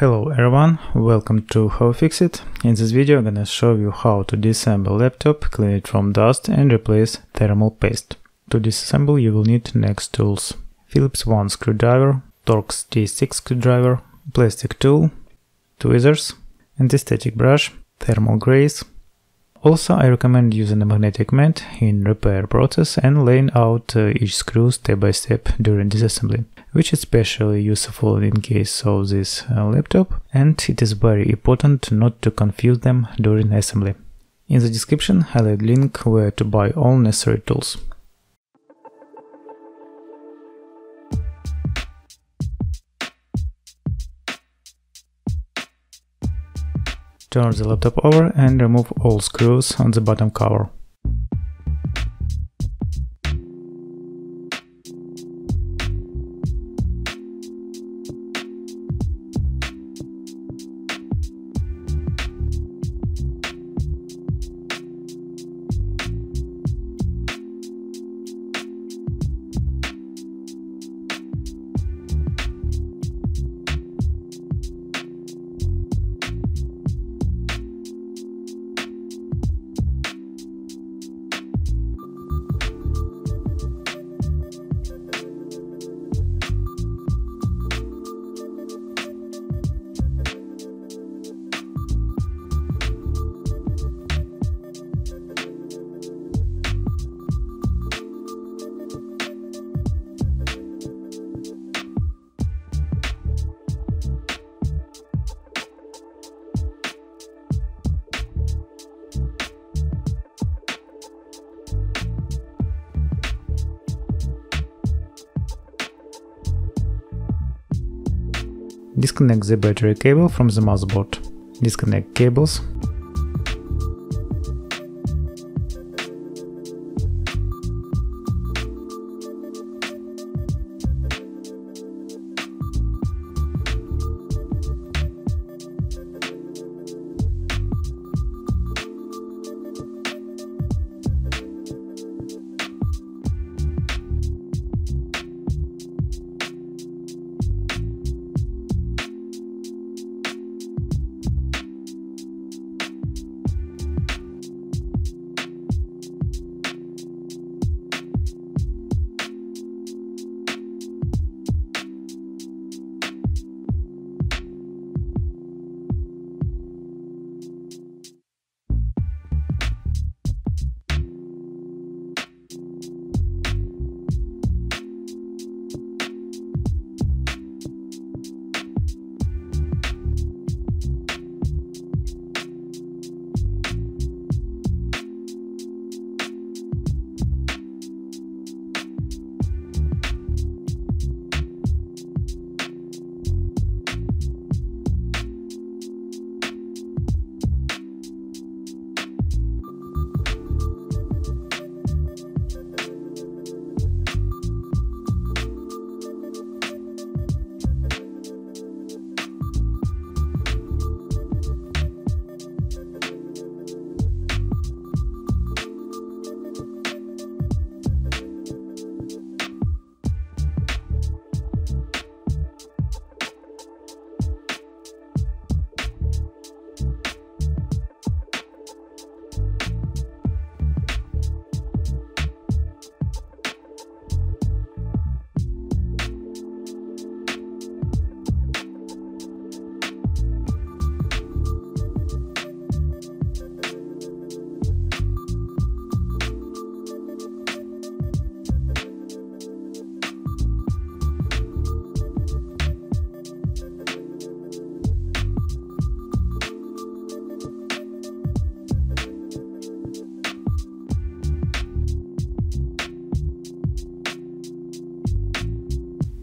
Hello everyone, welcome to HowFixit. In this video I'm gonna show you how to disassemble laptop, clean it from dust and replace thermal paste. To disassemble you will need next tools: Philips 1 screwdriver, Torx T6 screwdriver, plastic tool, tweezers, anti-static brush, thermal grease. Also I recommend using a magnetic mat in repair process and laying out each screw step by step during disassembly, which is especially useful in case of this laptop, and it is very important not to confuse them during assembly. In the description I'll add link where to buy all necessary tools. Turn the laptop over and remove all screws on the bottom cover. Disconnect the battery cable from the motherboard. Disconnect cables.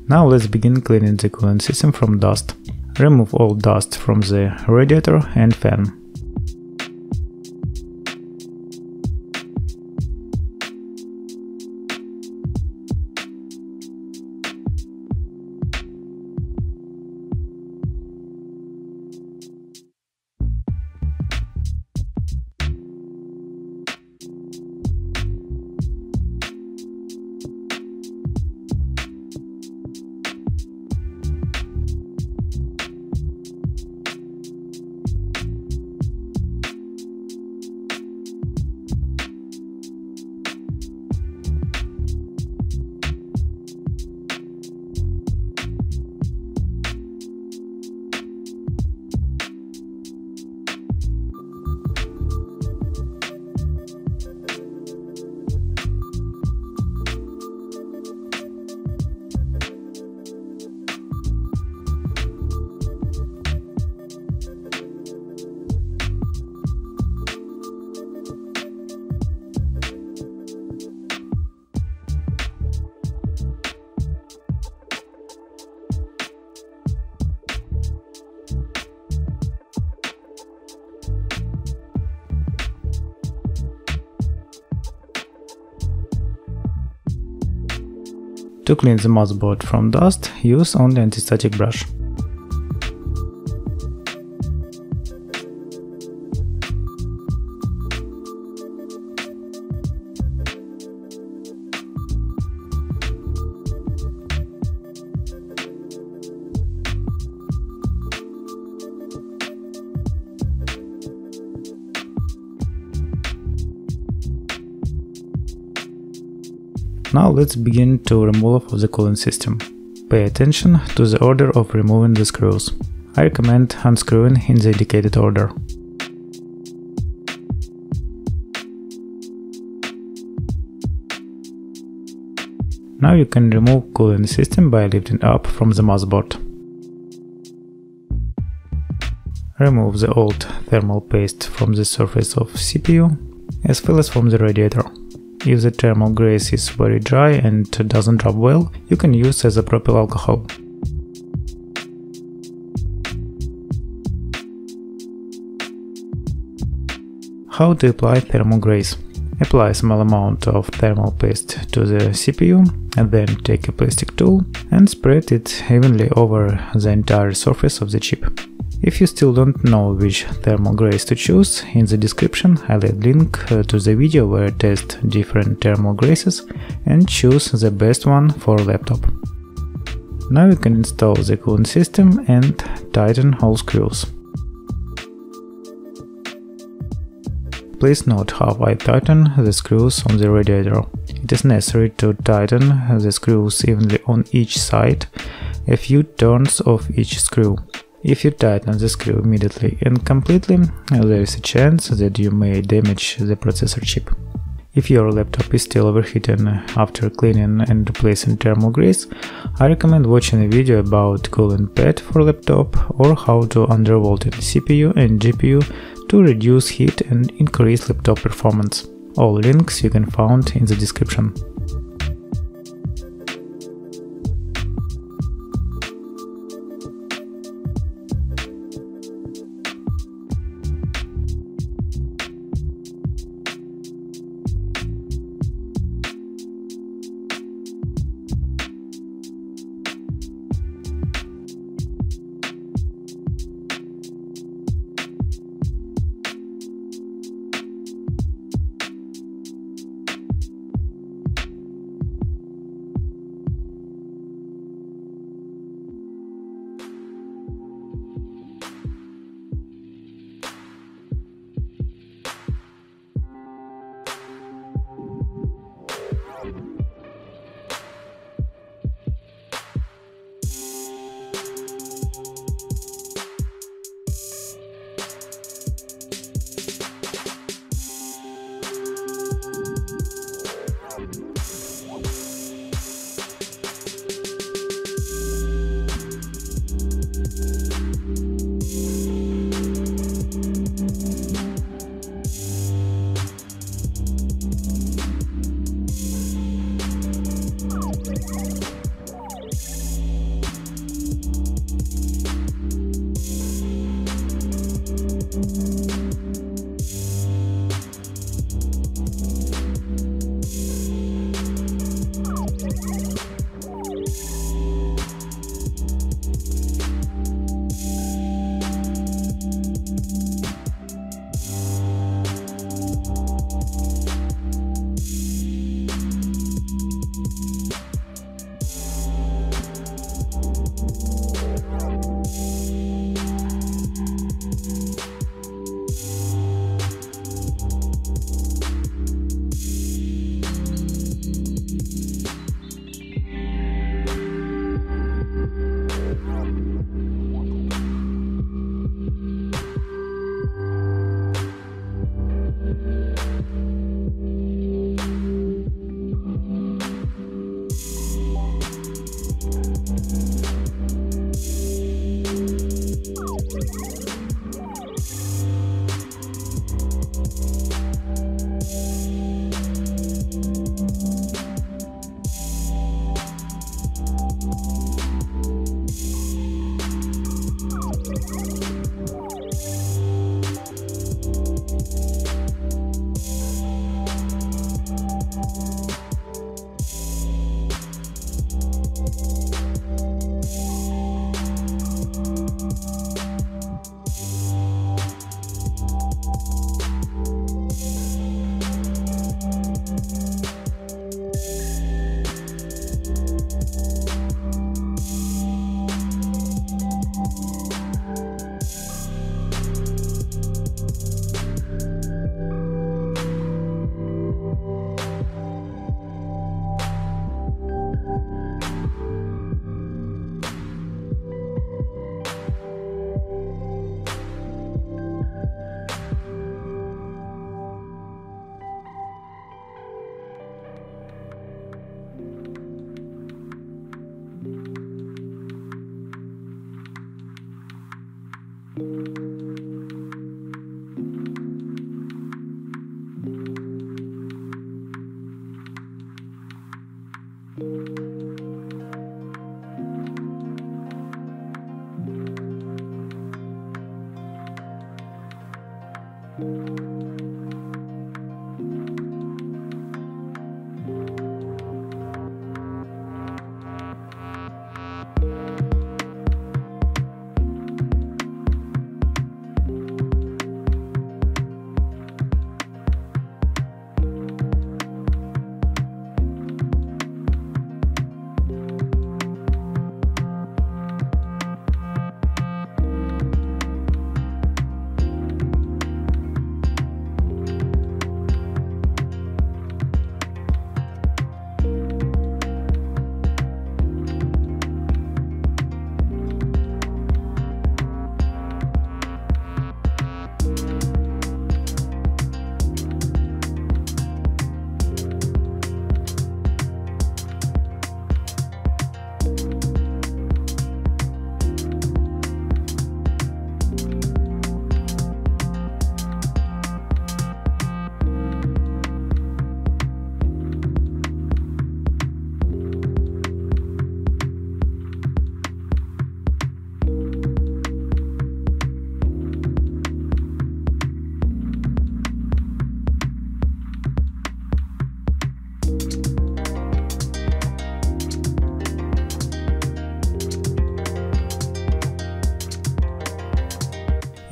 Now let's begin cleaning the cooling system from dust. Remove all dust from the radiator and fan. To clean the motherboard from dust, use only anti-static brush. Now let's begin to remove of the cooling system. Pay attention to the order of removing the screws. I recommend unscrewing in the indicated order. Now you can remove cooling system by lifting up from the motherboard. Remove the old thermal paste from the surface of CPU as well as from the radiator. If the thermal grease is very dry and doesn't rub well, you can use as a propyl alcohol. How to apply thermal grease? Apply a small amount of thermal paste to the CPU and then take a plastic tool and spread it evenly over the entire surface of the chip. If you still don't know which thermal grease to choose, in the description I'll add link to the video where I test different thermal greases and choose the best one for laptop. Now you can install the cooling system and tighten all screws. Please note how I tighten the screws on the radiator. It is necessary to tighten the screws evenly on each side, a few turns of each screw. If you tighten the screw immediately and completely, there is a chance that you may damage the processor chip. If your laptop is still overheating after cleaning and replacing thermal grease, I recommend watching a video about cooling pad for laptop or how to undervolt CPU and GPU to reduce heat and increase laptop performance. All links you can find in the description.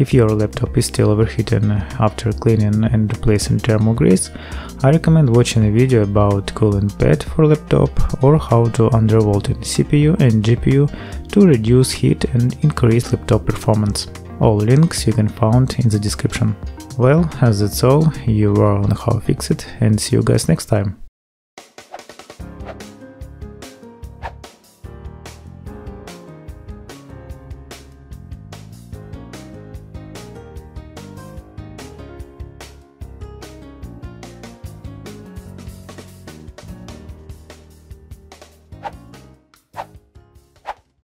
If your laptop is still overheating after cleaning and replacing thermal grease, I recommend watching a video about cooling pad for laptop or how to undervolt in CPU and GPU to reduce heat and increase laptop performance. All links you can find in the description. Well, that's all. You were on HowFixit, and see you guys next time.